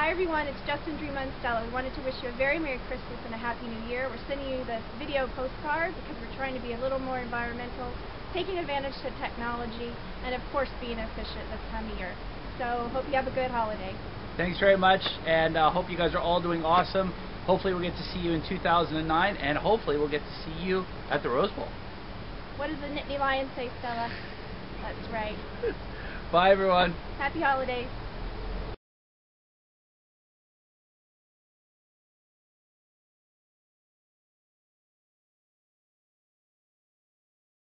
Hi everyone, it's Justin Dreema and Stella. We wanted to wish you a very Merry Christmas and a Happy New Year. We're sending you this video postcard because we're trying to be a little more environmental, taking advantage of technology, and of course being efficient this time of year. So hope you have a good holiday. Thanks very much, and I hope you guys are all doing awesome. Hopefully we'll get to see you in 2009, and hopefully we'll get to see you at the Rose Bowl. What does the Nittany Lion say, Stella? That's right. Bye everyone. Happy holidays.